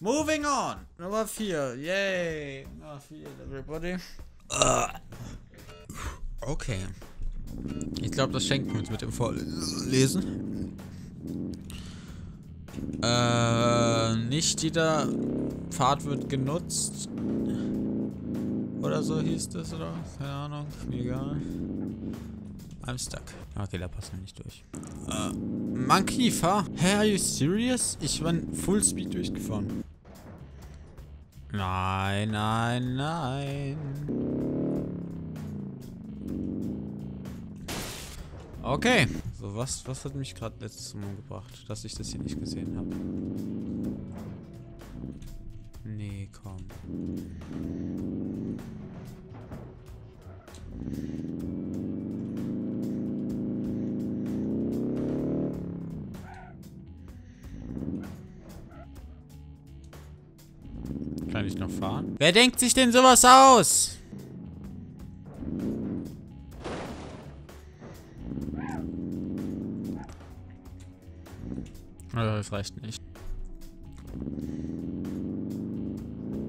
Moving on. Number 4. Yay. Number 4, everybody. Okay. Ich glaube, das schenken wir uns mit dem Vorlesen. Nicht jeder Pfad wird genutzt. Oder so hieß das, oder? Keine Ahnung. Mir egal. I'm stuck. Okay, da passen wir nicht durch. Monkey, fahr. Hey, are you serious? Ich bin Full Speed durchgefahren. Nein, nein, nein. Okay. So, was hat mich gerade letztes Mal umgebracht, dass ich das hier nicht gesehen habe? Nee, komm. Kann ich noch fahren? Wer denkt sich denn sowas aus? Also das reicht nicht.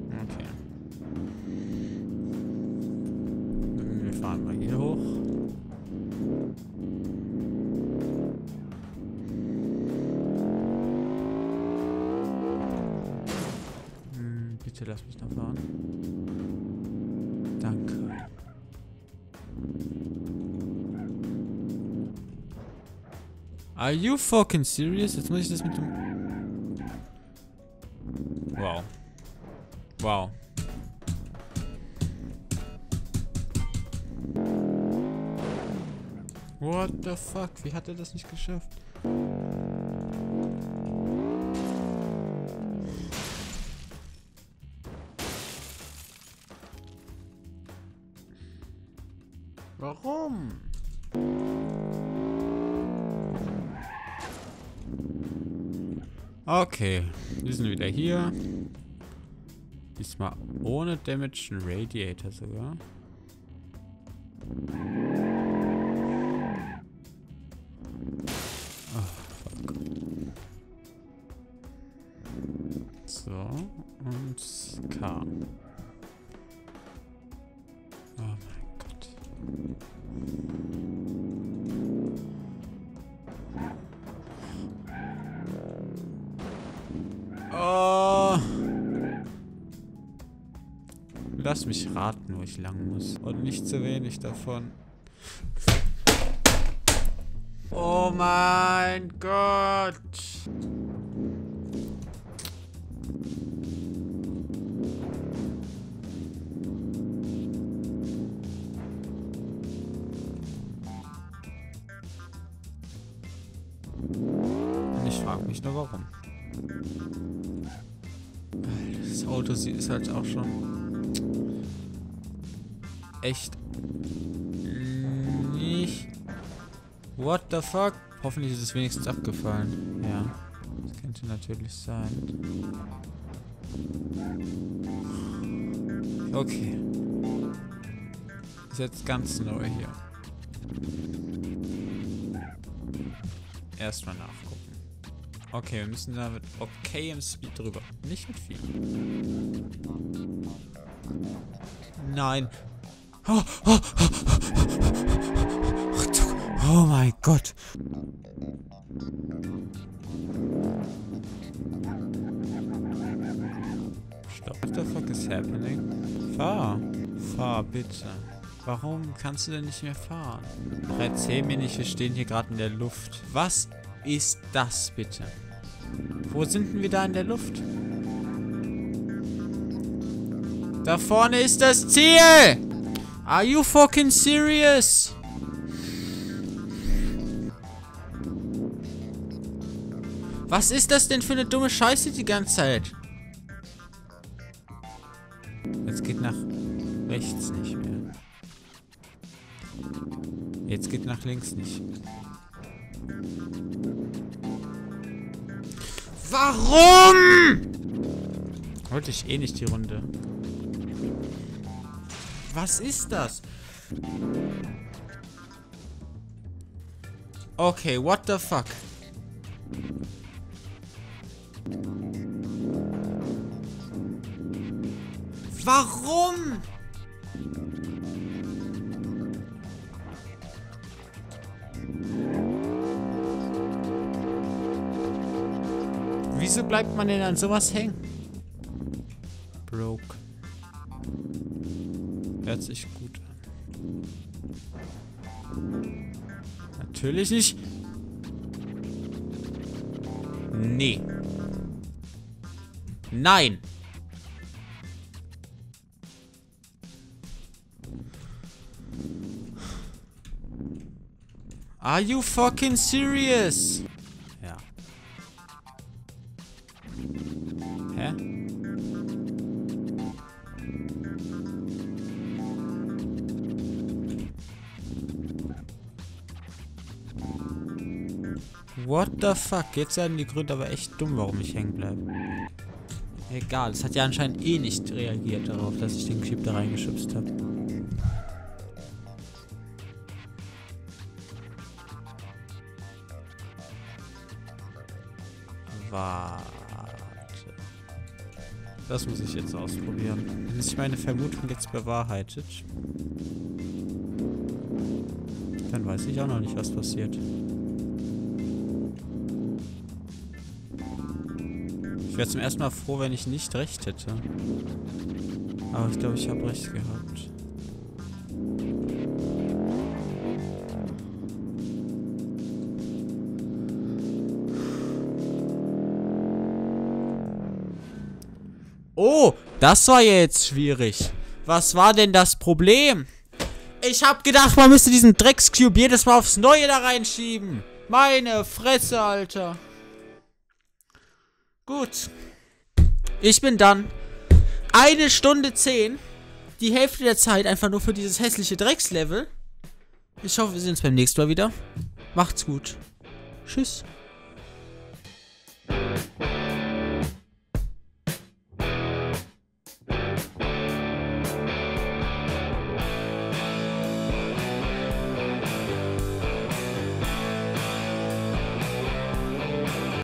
Okay. Wir fahren mal hier hoch. Bitte lass mich noch fahren. Danke. Are you fucking serious? Jetzt muss ich das mit dem... Wow. Wow. What the fuck? Wie hat er das nicht geschafft? Warum? Okay, wir sind wieder hier. Diesmal ohne Damage Radiator sogar. Oh, fuck. So, und K. Oh mein Gott. Lass mich raten, wo ich lang muss. Und nicht zu wenig davon. Oh mein Gott! Und ich frage mich nur, warum. Das Auto ist halt auch schon... echt nicht. What the fuck? Hoffentlich ist es wenigstens abgefallen. Ja, das könnte natürlich sein. Okay. Ist jetzt ganz neu hier. Erstmal nachgucken. Okay, wir müssen da mit okayem Speed drüber. Nicht mit viel. Nein. Oh, oh, oh, oh. Oh mein Gott. Stopp. What the fuck is happening? Fahr. Fahr, bitte. Warum kannst du denn nicht mehr fahren? Erzähl mir nicht, wir stehen hier gerade in der Luft. Was ist das bitte? Wo sind denn wir da in der Luft? Da vorne ist das Ziel! Are you fucking serious? Was ist das denn für eine dumme Scheiße die ganze Zeit? Jetzt geht nach rechts nicht mehr. Jetzt geht nach links nicht. Warum? Wollte ich eh nicht die Runde. Was ist das? Okay, what the fuck? Warum? Wieso bleibt man denn an sowas hängen? Broke. Hört sich gut an. Natürlich nicht. Nee. Nein. Are you fucking serious? Ja. Hä? What the fuck? Jetzt werden die Gründe aber echt dumm, warum ich hängen bleibe. Egal, es hat ja anscheinend eh nicht reagiert darauf, dass ich den Cube da reingeschubst habe. Warte. Das muss ich jetzt ausprobieren. Wenn sich meine Vermutung jetzt bewahrheitet, dann weiß ich auch noch nicht, was passiert. Ich wäre zum ersten Mal froh, wenn ich nicht recht hätte. Aber ich glaube, ich habe recht gehabt. Oh, das war jetzt schwierig. Was war denn das Problem? Ich hab gedacht, man müsste diesen Dreckscube jedes Mal aufs Neue da reinschieben. Meine Fresse, Alter. Gut. Ich bin dann 1 Stunde 10. Die Hälfte der Zeit einfach nur für dieses hässliche Dreckslevel. Ich hoffe, wir sehen uns beim nächsten Mal wieder. Macht's gut. Tschüss.